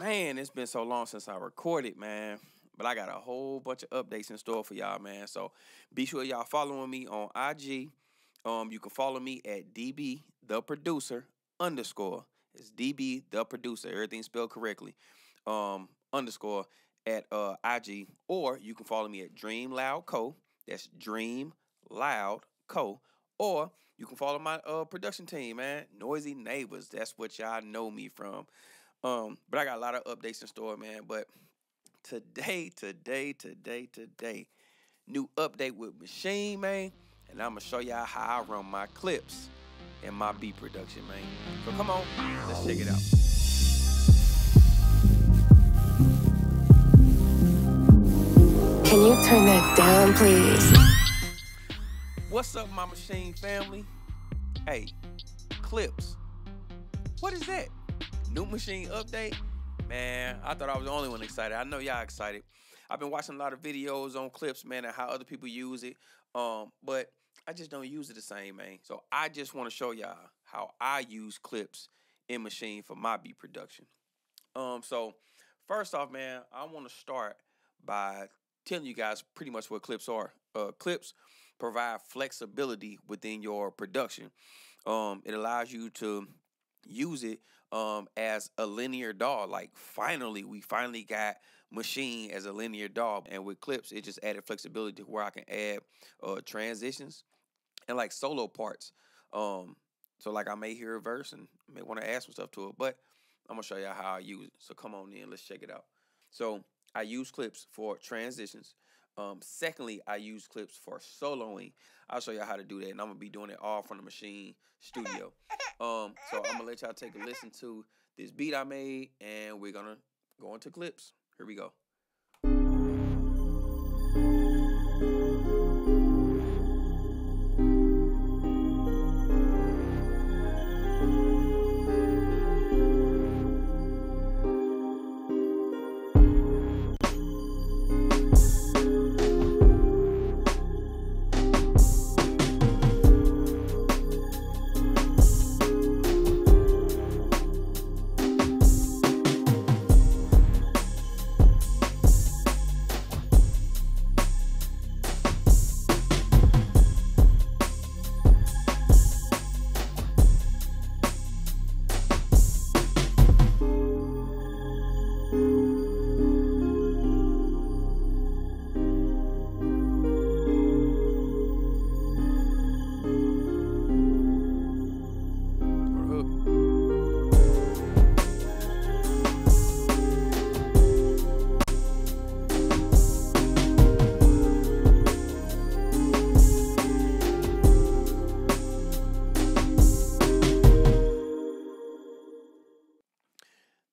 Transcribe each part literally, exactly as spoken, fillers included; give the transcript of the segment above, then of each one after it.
Man, it's been so long since I recorded, man. But I got a whole bunch of updates in store for y'all, man. So be sure y'all following me on I G. Um, you can follow me at dBTheProducer underscore. It's dBTheProducer. Everything spelled correctly. Um, underscore at uh, I G. Or you can follow me at Dream Loud Co. That's Dream Loud Co. Or you can follow my uh, production team, man. Noisy Neighbors. That's what y'all know me from. Um, but I got a lot of updates in store, man. But today, today, today, today, new update with Machine, man. And I'm going to show y'all how I run my clips and my beat production, man. So come on, let's check it out. Can you turn that down, please? What's up, my Machine family? Hey, Clips. What is that? New Machine update? Man, I thought I was the only one excited. I know y'all excited. I've been watching a lot of videos on Clips, man, and how other people use it. Um, but I just don't use it the same, man. So I just want to show y'all how I use Clips in Machine for my beat production. Um, so first off, man, I want to start by telling you guys pretty much what Clips are. Uh, Clips provide flexibility within your production. Um, it allows you to use it um, as a linear D A W. Like, finally, we finally got Machine as a linear D A W. And with Clips, it just added flexibility to where I can add uh, transitions and, like, solo parts. Um, so, like, I may hear a verse and may want to add some stuff to it. But I'm going to show y'all how I use it. So, come on in. Let's check it out. So, I use Clips for transitions. Um, secondly, I use Clips for soloing. I'll show y'all how to do that, and I'm going to be doing it all from the Machine studio. Um, so I'm going to let y'all take a listen to this beat I made, and we're going to go into Clips. Here we go.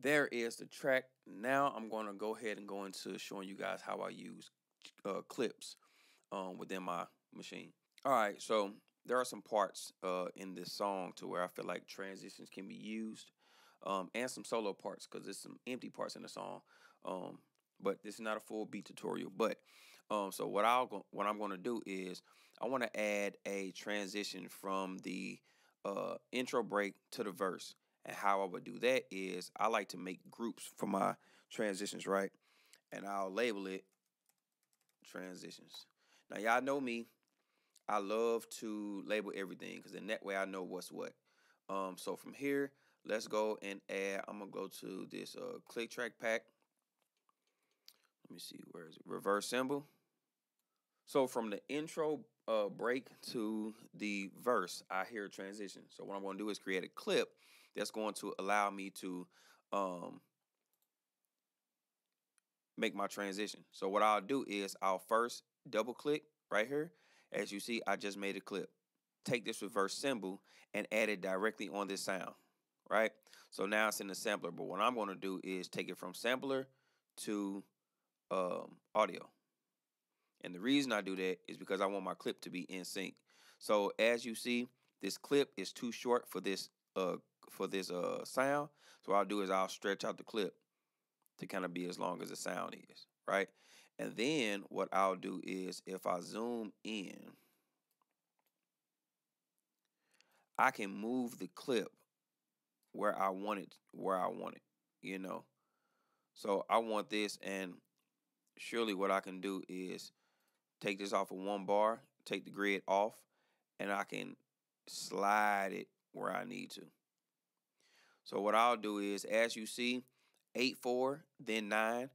There is the track. Now I'm going to go ahead and go into showing you guys how I use uh, Clips um, within my Machine. All right, so there are some parts uh, in this song to where I feel like transitions can be used um, and some solo parts because there's some empty parts in the song. Um, but this is not a full beat tutorial. But um, so what I'll go, what I'm going to do is I want to add a transition from the uh, intro break to the verse. And how I would do that is I like to make groups for my transitions, right? And I'll label it transitions. Now, y'all know me. I love to label everything because then that way I know what's what. Um, so from here, let's go and add. I'm going to go to this uh, click track pack. Let me see. Where is it? Reverse symbol. So from the intro uh, break to the verse, I hear a transition. So what I'm going to do is create a clip that's going to allow me to um, make my transition. So what I'll do is I'll first double click right here. As you see, I just made a clip. Take this reverse symbol and add it directly on this sound, right? So now it's in the sampler, but what I'm going to do is take it from sampler to um, audio. And the reason I do that is because I want my clip to be in sync. So as you see, this clip is too short for this uh, for this uh sound, so what I'll do is I'll stretch out the clip to kind of be as long as the sound is, right? And then what I'll do is if I zoom in, I can move the clip where I want it, where I want it, you know. So I want this, and surely what I can do is take this off of one bar, take the grid off, and I can slide it where I need to. So what I'll do is, as you see, eight, four, then nine,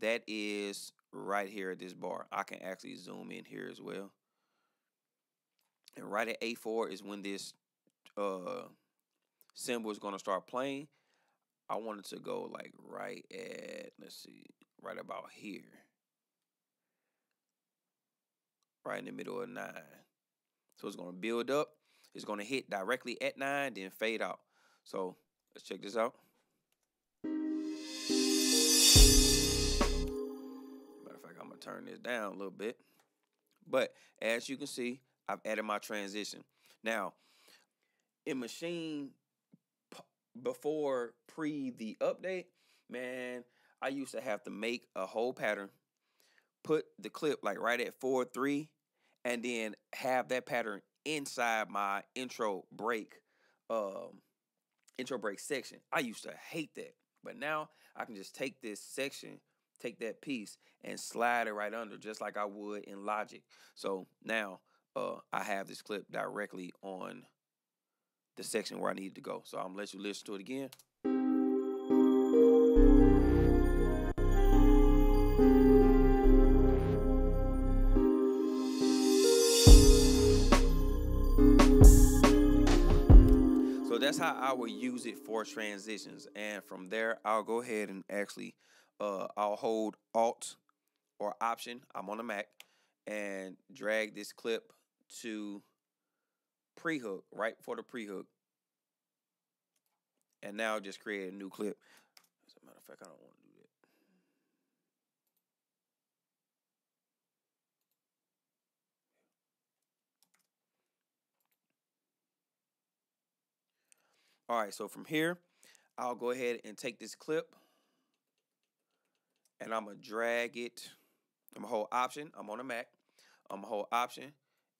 that is right here at this bar. I can actually zoom in here as well. And right at eight, four is when this uh, symbol is going to start playing. I want it to go like right at, let's see, right about here. Right in the middle of nine. So it's going to build up. It's going to hit directly at nine, then fade out. So let's check this out. Matter of fact, I'm going to turn this down a little bit. But as you can see, I've added my transition. Now, in Machine, before pre the update, man, I used to have to make a whole pattern, put the clip like right at four, three, and then have that pattern inside my intro break, um, intro break section. I used to hate that, but now I can just take this section, take that piece, and slide it right under, just like I would in Logic. So now uh, I have this clip directly on the section where I need to go. So I'm gonna let you listen to it again. So that's how I will use it for transitions. And from there, I'll go ahead and actually, uh, I'll hold Alt or Option, I'm on a Mac, and drag this clip to pre-hook, right before the pre-hook. And now just create a new clip. As a matter of fact, I don't want to do that. All right, so from here, I'll go ahead and take this clip and I'm going to drag it. I'm going to hold Option. I'm on a Mac. I'm going to hold Option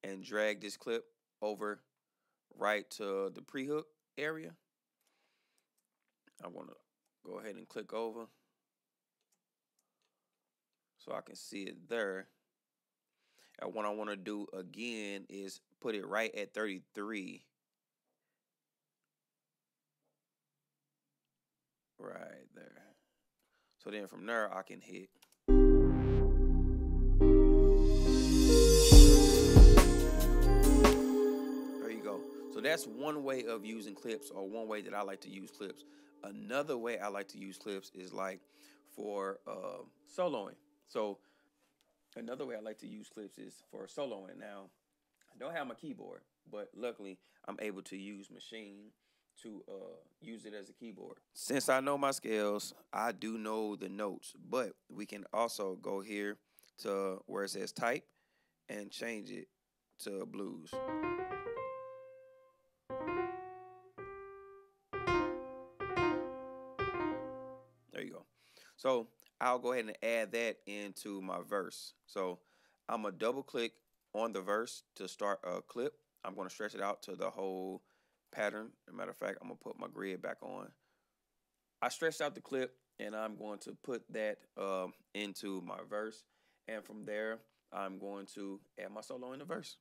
and drag this clip over right to the pre-hook area. I want to go ahead and click over so I can see it there. And what I want to do again is put it right at thirty-three. Right there. So then from there I can hit. So that's one way of using clips, or one way that I like to use clips. Another way I like to use clips is like for uh, soloing. So another way I like to use clips is for soloing. Now, I don't have my keyboard, but luckily I'm able to use Machine to uh, use it as a keyboard. Since I know my scales, I do know the notes, but we can also go here to where it says type and change it to blues. So I'll go ahead and add that into my verse. So I'm going to double click on the verse to start a clip. I'm going to stretch it out to the whole pattern. As a matter of fact, I'm going to put my grid back on. I stretched out the clip and I'm going to put that um, into my verse. And from there, I'm going to add my solo in the verse.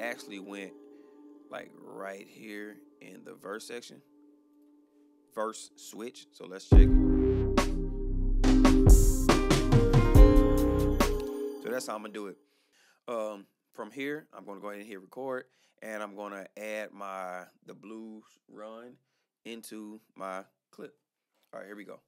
Actually went like right here in the verse section, verse switch. So let's check it. So that's how I'm gonna do it. Um, from here, I'm gonna go ahead and hit record, and I'm gonna add my the blues run into my clip. All right, here we go.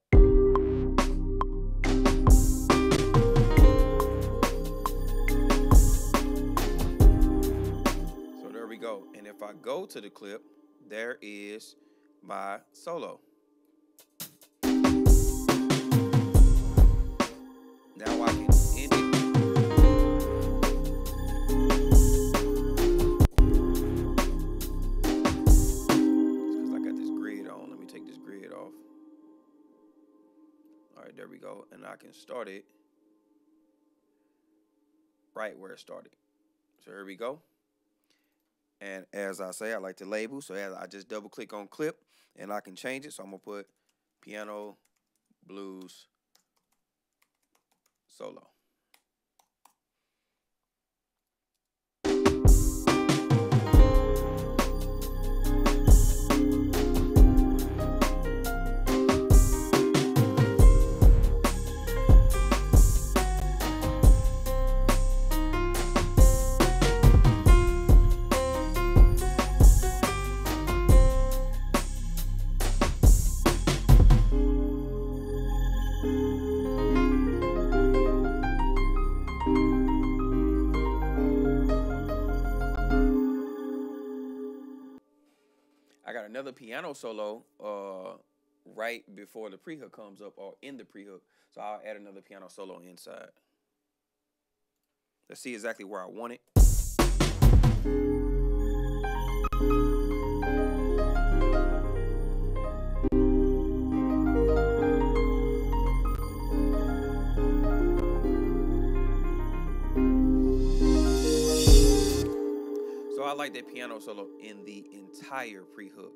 Go. And if I go to the clip, there is my solo. Now I can end it. Because I got this grid on. Let me take this grid off. All right, there we go. And I can start it right where it started. So here we go. And as I say, I like to label. So as I just double click on clip and I can change it. So I'm going to put piano blues solo. Another piano solo uh, right before the pre-hook comes up, or in the pre-hook. So I'll add another piano solo inside. Let's see exactly where I want it. So I like that piano solo in the entire pre-hook.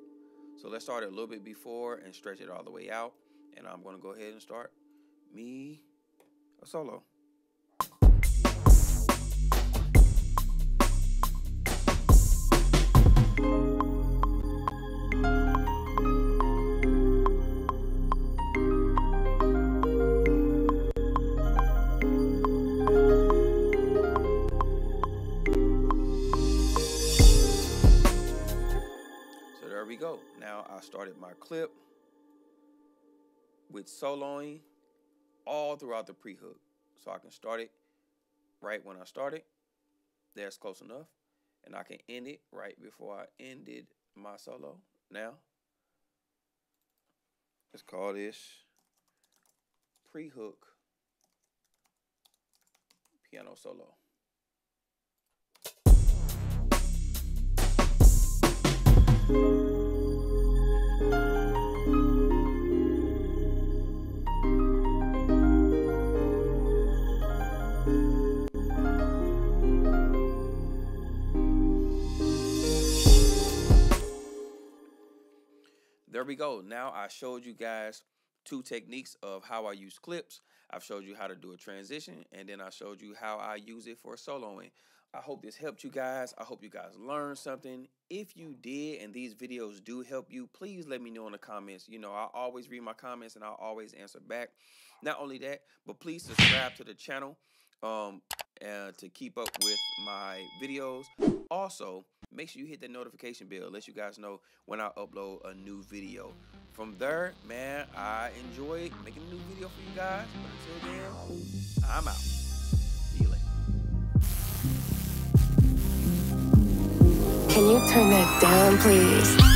So let's start it a little bit before and stretch it all the way out. And I'm going to go ahead and start me a solo. Go. Now I started my clip with soloing all throughout the pre-hook. So I can start it right when I started. That's close enough. And I can end it right before I ended my solo. Now, let's call this pre-hook piano solo. There we go. Now I showed you guys two techniques of how I use clips. I've showed you how to do a transition, and then I showed you how I use it for soloing. I hope this helped you guys. I hope you guys learned something. If you did and these videos do help you, please let me know in the comments. You know, I always read my comments and I always answer back. Not only that, but please subscribe to the channel um, uh, to keep up with my videos. Also, make sure you hit that notification bell. Let you guys know when I upload a new video. From there, man, I enjoy making a new video for you guys. But until then, I'm out. See you later. Can you turn that down, please?